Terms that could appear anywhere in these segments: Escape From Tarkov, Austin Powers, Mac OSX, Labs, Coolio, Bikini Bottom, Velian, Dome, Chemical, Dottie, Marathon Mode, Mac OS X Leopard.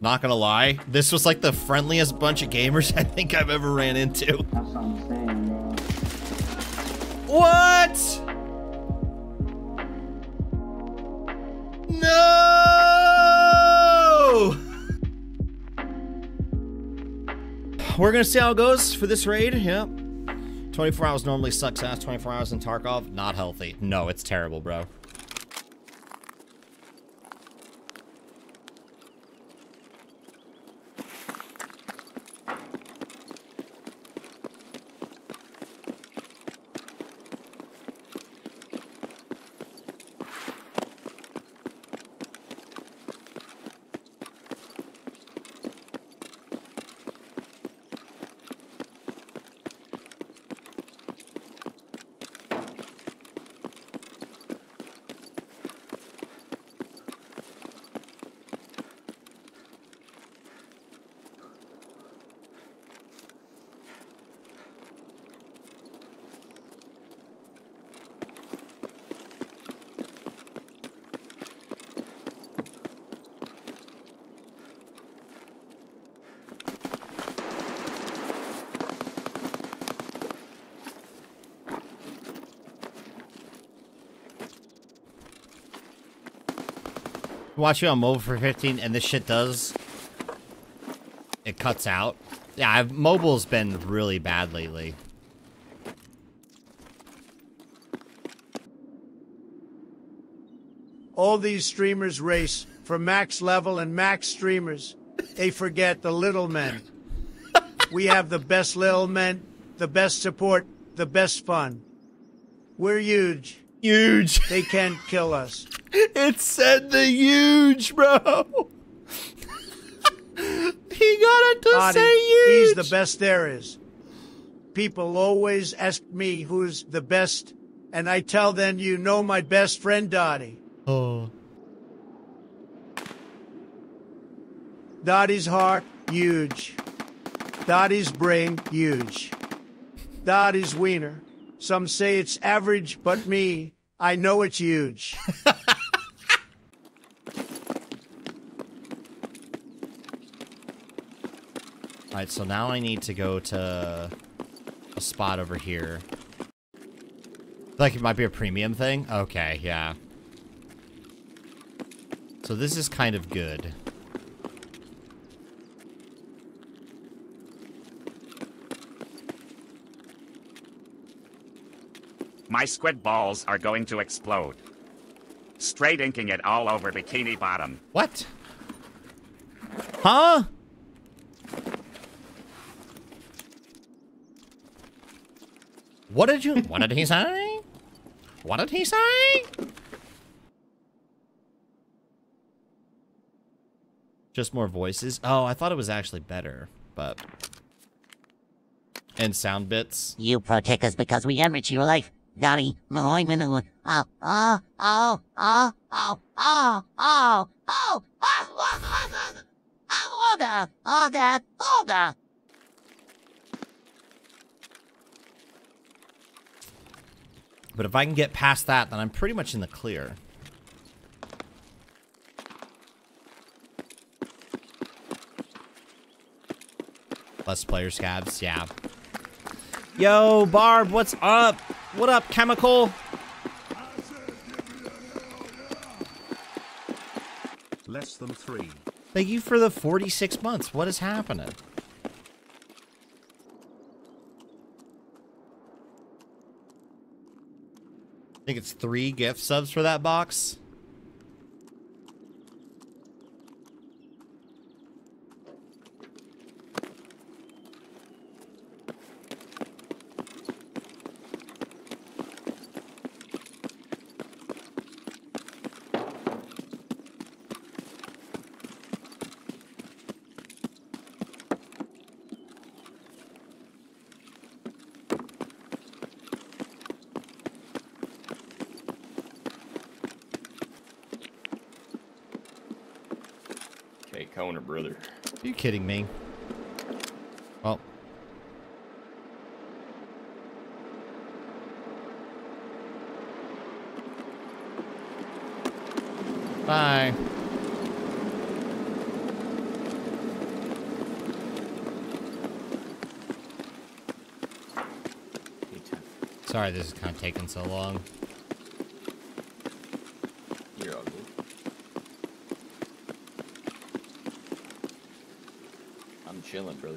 Not gonna lie, this was like the friendliest bunch of gamers I think I've ever ran into. That's what I'm saying, bro. What? No! We're gonna see how it goes for this raid, yep. 24 hours normally sucks ass, 24 hours in Tarkov, not healthy. No, it's terrible, bro. Watch you on mobile for 15 and this shit does. It cuts out. Yeah, mobile's been really bad lately. All these streamers race for max level and max streamers. They forget the little men. We have the best little men, the best support, the best fun. We're huge. Huge. They can't kill us. It said the huge, bro. He got it to Dottie, say huge. He's the best there is. People always ask me who's the best, and I tell them, you know, my best friend Dottie. Oh. Dottie's heart, huge. Dottie's brain, huge. Dottie's wiener. Some say it's average, but me, I know it's huge. Alright, so now I need to go to a spot over here. I feel like it might be a premium thing? Okay, yeah. So this is kind of good. My squid balls are going to explode. Straight inking it all over Bikini Bottom. What? Huh? What did you- what did he say? What did he say? Just more voices? Oh, I thought it was actually better, but... And sound bits. You protect us because we enrich your life, Dottie. Oh, but if I can get past that, then I'm pretty much in the clear. Less player scabs, yeah. Yo, Barb, what's up? What up, Chemical? Less than 3. Thank you for the 46 months. What is happening? I think it's 3 gift subs for that box. Kidding me. Well. Bye. Sorry this is kind of taking so long. You're all good. I'm chilling, brother.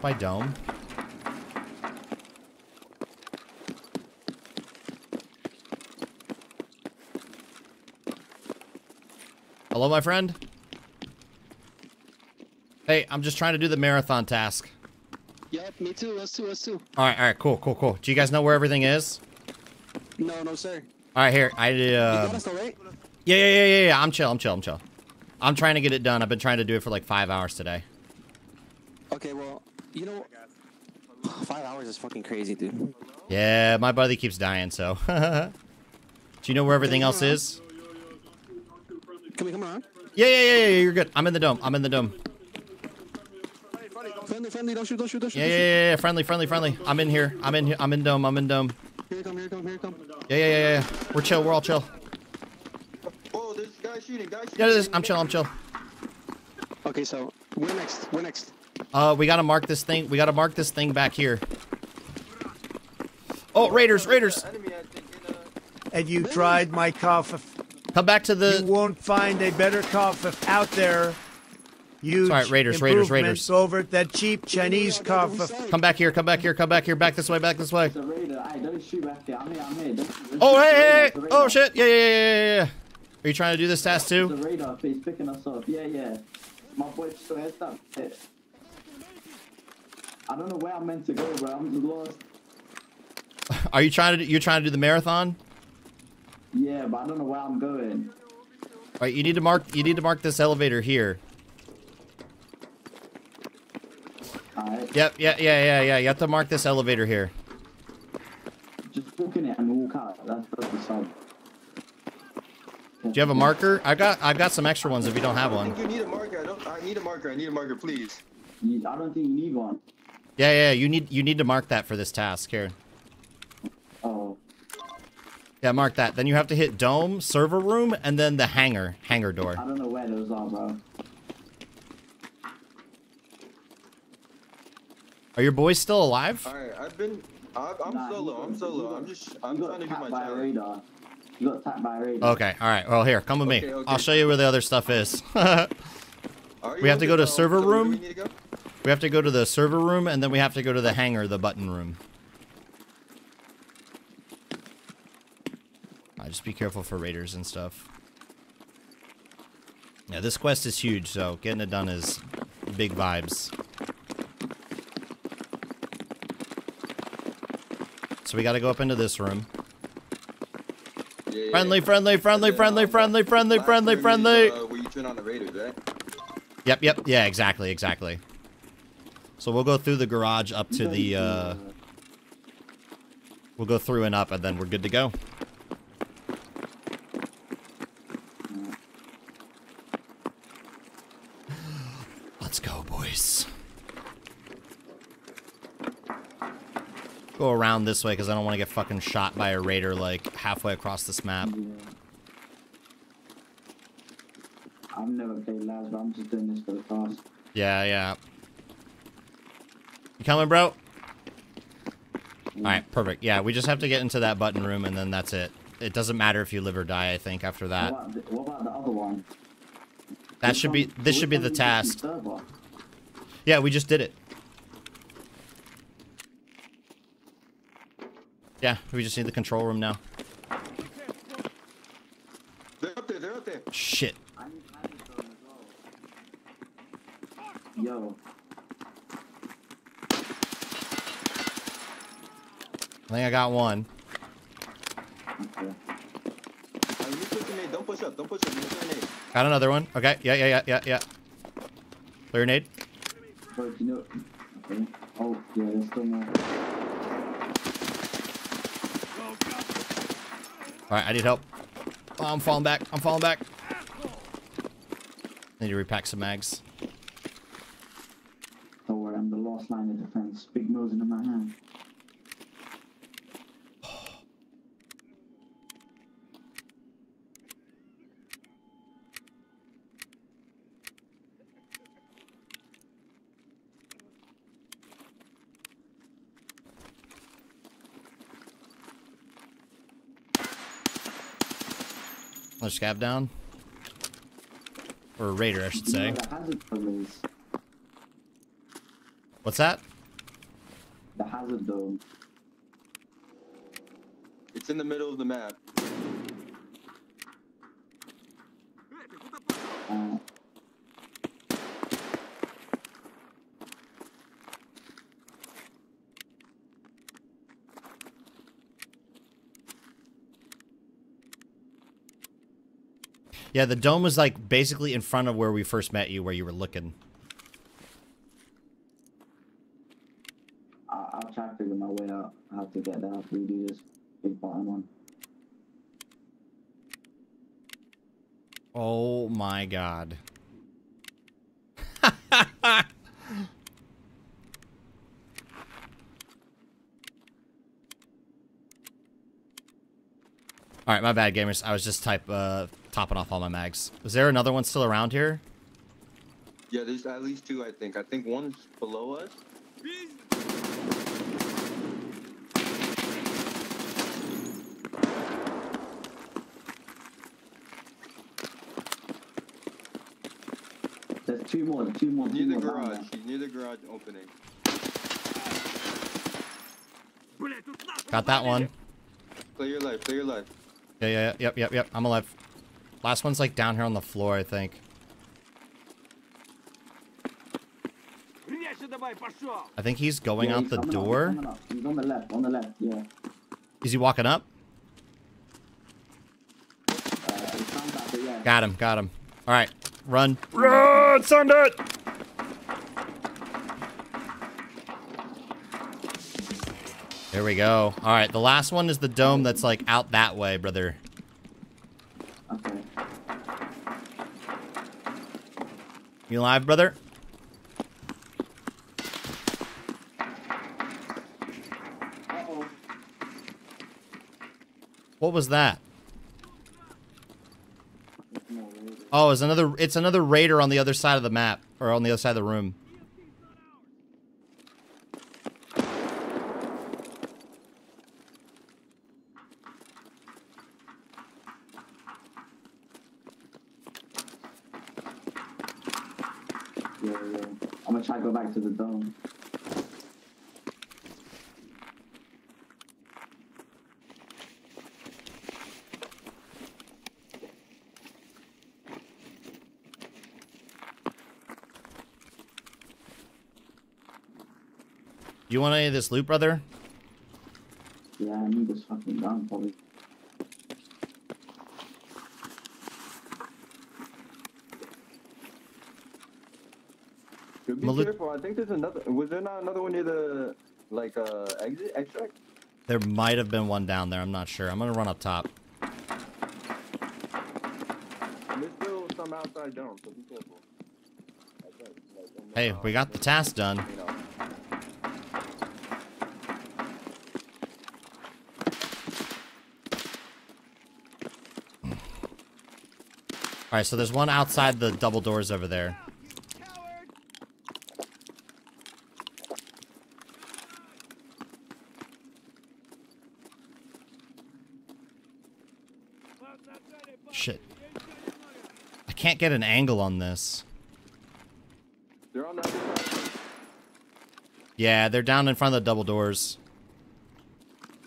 By Dome. Hello, my friend. Hey, I'm just trying to do the marathon task. Yep, me too. Us too. All right, cool. Do you guys know where everything is? No, sir. All right, here. You got us all right? Yeah. I'm chill. I'm trying to get it done. I've been trying to do it for like 5 hours today. Okay, well, you know, 5 hours is fucking crazy, dude. Yeah, my buddy keeps dying, so. Do you know where everything else is? Can we come around? Yeah, you're good. I'm in the dome. Friendly, don't shoot. Yeah, friendly. I'm in here. I'm in dome. Here you come. Yeah. We're all chill. Oh, there's a guy shooting. I'm chill. Okay, so, we're next. We gotta mark this thing. We gotta mark this thing back here. Oh, Raiders! And you tried my coffee. Come back to the. You won't find a better coffee out there. You. All right, Raiders. Over at that cheap Chinese coffee. Come back here. Back this way. Oh, hey! Oh shit! Yeah. Are you trying to do this task too? The radar, he's picking us up. Yeah. My boy just heads up. I don't know where I'm meant to go, bro. I'm just lost. Are you trying to do the marathon? Yeah, but I don't know where I'm going. All right, you need to mark this elevator here. All right. Yep, yeah. You have to mark this elevator here. Just walk in it and walk out. That's the side. Do you have a marker? I've got some extra ones if you don't have one. I think you need a marker. I need a marker, please. I don't think you need one. Yeah, you need to mark that for this task here. Oh. Yeah, mark that. Then you have to hit Dome, server room, and then the hangar door. I don't know where those are, bro. Are your boys still alive? All right, I'm solo. I'm trying to do my job. You got tapped by a radar. Okay, all right. Well, here, come with me. Okay. I'll show you where the other stuff is. We have to go to server room. We have to go to the server room, and then we have to go to the hangar, the button room. Just be careful for raiders and stuff. Yeah, this quest is huge, so getting it done is big vibes. So we gotta go up into this room. Yeah. Friendly. Where you turn on the raiders, right? Yep. Yeah, exactly. So we'll go through the garage up to the, we'll go through and up, and then we're good to go. Let's go, boys. Go around this way, because I don't want to get fucking shot by a raider, like, halfway across this map. Yeah. I've never played Labs, but I'm just doing this for the task. Yeah. You coming, bro? Yeah. Alright, perfect. Yeah, we just have to get into that button room, and then that's it. It doesn't matter if you live or die, I think, after that. What about the other one? This should be the task. Yeah, we just did it. Yeah, we just need the control room now. They're up there. Shit. Yo. I think I got one. Okay. Don't push up. Got another one. Okay. Yeah. Clear nade. Okay. Oh, yeah, there's still more. Alright, I need help. Oh, I'm falling back. I'm falling back. Need to repack some mags. Don't worry, I'm the last line of defense. Big nosin in my hand. Another scab down. Or a raider, I should say. What's that? The hazard dome. It's in the middle of the map. Yeah, the dome was like basically in front of where we first met you, where you were looking. I'll try to figure my way out how to get there after we do this big bottom one. Oh my god. Alright, my bad, gamers. I was just topping off all my mags. Was there another one still around here? Yeah, there's at least two, I think. I think one's below us. There's two more, Near the garage. Near the garage opening. Got that one. Play your life, Yeah. I'm alive. Last one's like down here on the floor, I think. I think he's going out the door. He's on the left, yeah. Is he walking up? Yeah. Got him, All right, run. Run, Sunday! There we go. All right, the last one is the dome that's like out that way, brother. Okay. You alive, brother? Uh-oh. What was that? Oh, it's another. It's another raider on the other side of the map, or on the other side of the room. To the dome. You want any of this loot, brother? Yeah, I need this fucking gun, probably. Be careful. I think there's another. Was there not another one near the like exit extract? There might have been one down there. I'm not sure. I'm gonna run up top. There's still some outside down, so be careful. Hey, we got the task done. All right, so there's one outside the double doors over there. Can't get an angle on this. They're on that side. Yeah, they're down in front of the double doors.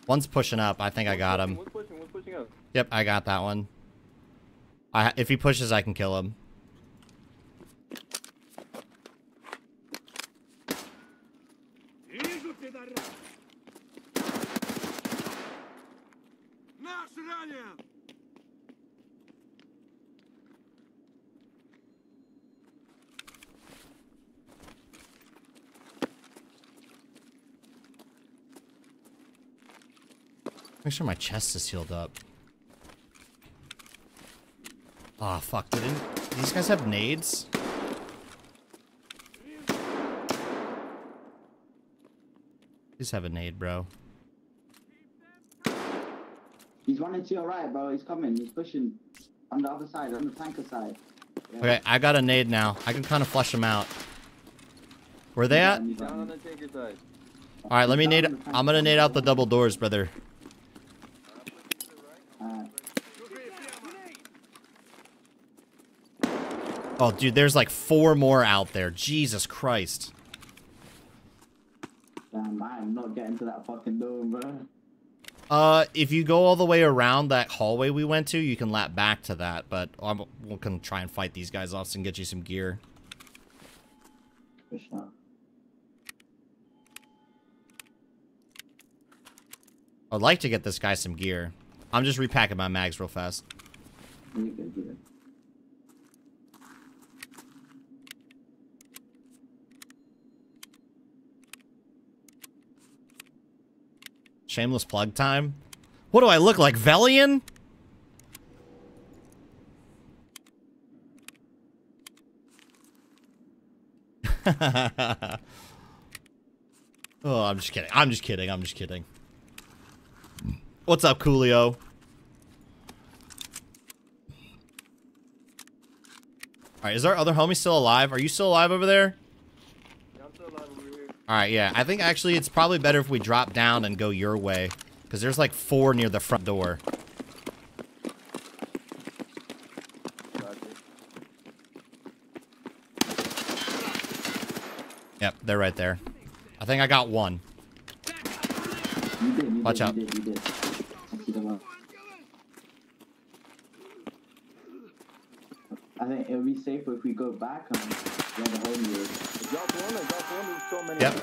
One's pushing up. I think I got him. One's pushing up. Yep, I got that one. If he pushes, I can kill him. Make sure my chest is healed up. Ah, fuck, didn't these guys have nades? Please have a nade, bro. He's running to your right, bro. He's coming. He's pushing on the other side, on the tanker side. Yeah. Okay, I got a nade now. I can kind of flush them out. Where they at? Alright, let me nade. I'm gonna nade out the double doors, brother. Oh, dude, there's like 4 more out there. Jesus Christ. Damn, I am not getting to that fucking dome, bro. If you go all the way around that hallway we went to, you can lap back to that, but I'm gonna try and fight these guys off and get you some gear. I'd like to get this guy some gear. I'm just repacking my mags real fast. Shameless plug time. What do I look like, Velian? Oh, I'm just kidding. I'm just kidding. I'm just kidding. What's up, Coolio? Alright, is our other homie still alive? Are you still alive over there? Alright, yeah. I think actually it's probably better if we drop down and go your way. Because there's like 4 near the front door. Yep, they're right there. I think I got 1. Watch out. I think it'll be safer if we go back and the whole year. Yep.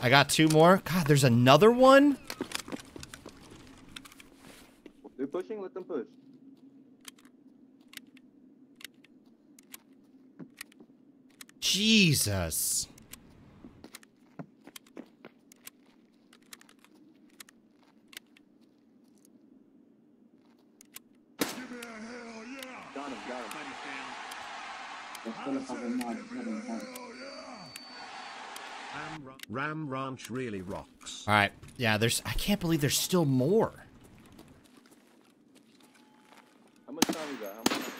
I got 2 more. God, there's another one? They're pushing, let them push. Jesus. Give me a hell yeah. Got him, Ram Ranch really rocks. All right, yeah. There's. I can't believe there's still more. How much time we got?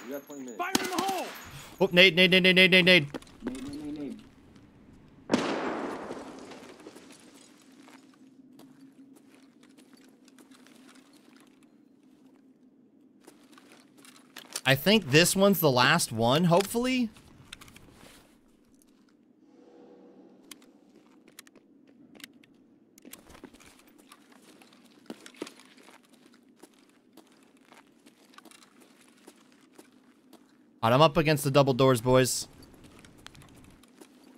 We got 20 minutes. Fire in the hole! Oh, nade. I think this one's the last one. Hopefully. Alright, I'm up against the double doors, boys.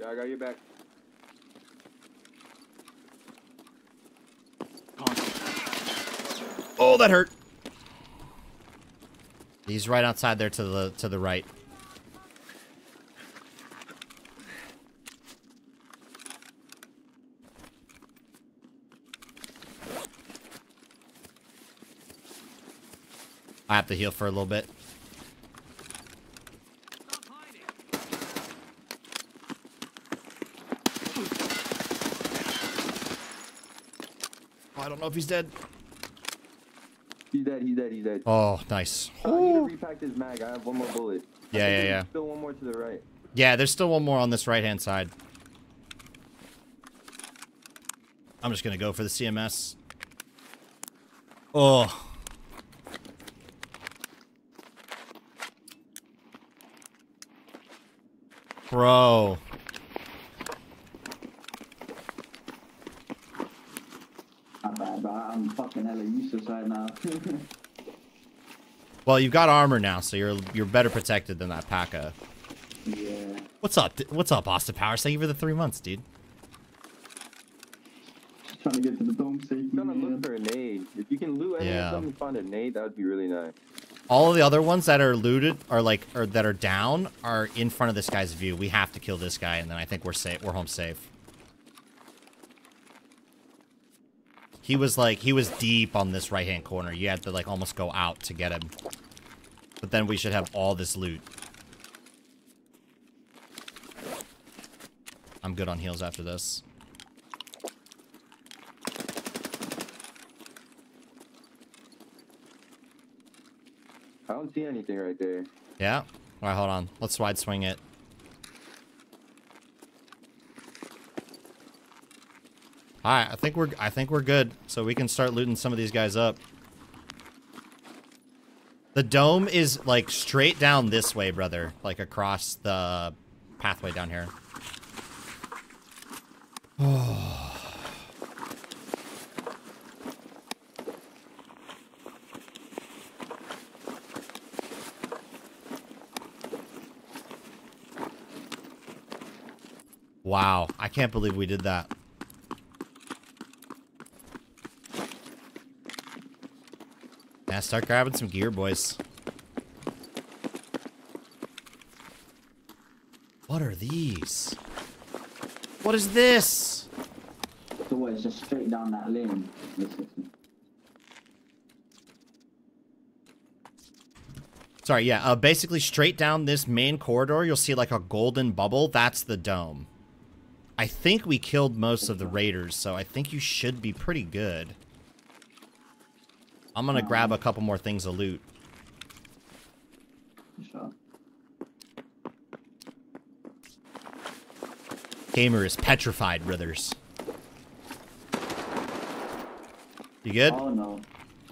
Yeah, I got your back. Oh, that hurt. He's right outside there to the right. I have to heal for a little bit. I don't know if he's dead. He's dead. Oh, nice. I need to repack this mag. I have 1 more bullet. Yeah. Still 1 more to the right. Yeah, there's still 1 more on this right-hand side. I'm just gonna go for the CMS. Oh. Bro. I'm fucking hella useless right now. Well, you've got armor now, so you're better protected than that P.A.K.A. Yeah. What's up, Austin Powers? Thank you for the 3 months, dude. Just trying to get to the dome safely. I'm trying to look for a nade. If you can loot anything and find a nade, that would be really nice. All of the other ones that are looted or that are down are in front of this guy's view. We have to kill this guy, and then I think we're safe. We're home safe. He was deep on this right-hand corner. You had to, like, almost go out to get him. But then we should have all this loot. I'm good on heals after this. I don't see anything right there. Yeah? Alright, hold on. Let's wide swing it. Alright, I think we're good. So we can start looting some of these guys up. The dome is like straight down this way, brother. Like across the pathway down here. Oh. Wow, I can't believe we did that. Yeah, start grabbing some gear, boys. What are these? What is this? The way is just straight down that lane. Sorry, yeah. Basically, straight down this main corridor, you'll see like a golden bubble. That's the dome. I think we killed most of the raiders, so I think you should be pretty good. I'm gonna grab a couple more things to loot. Sure. Gamer is petrified, brothers. You good? Oh no.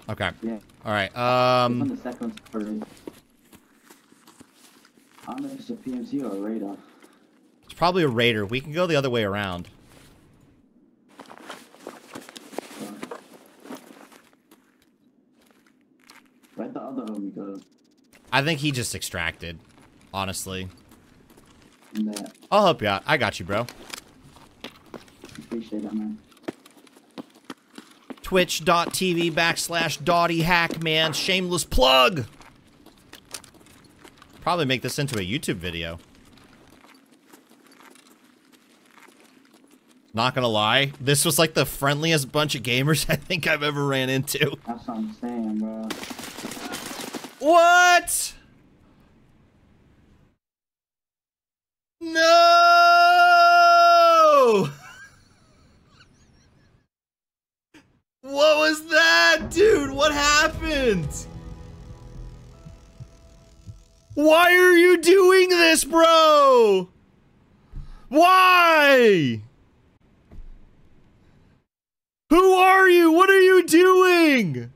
Okay. Yeah. All right. On the second parade. I don't know if it's a PMC or a radar. It's probably a raider. We can go the other way around. I think he just extracted, honestly. Nah. I'll help you out. I got you, bro. Appreciate that, man. Twitch.tv/DottyHack, man. Shameless plug! Probably make this into a YouTube video. Not gonna lie, this was like the friendliest bunch of gamers I think I've ever ran into. That's what I'm saying, bro. What? No! What was that, dude? What happened? Why are you doing this, bro? Why? Who are you? What are you doing?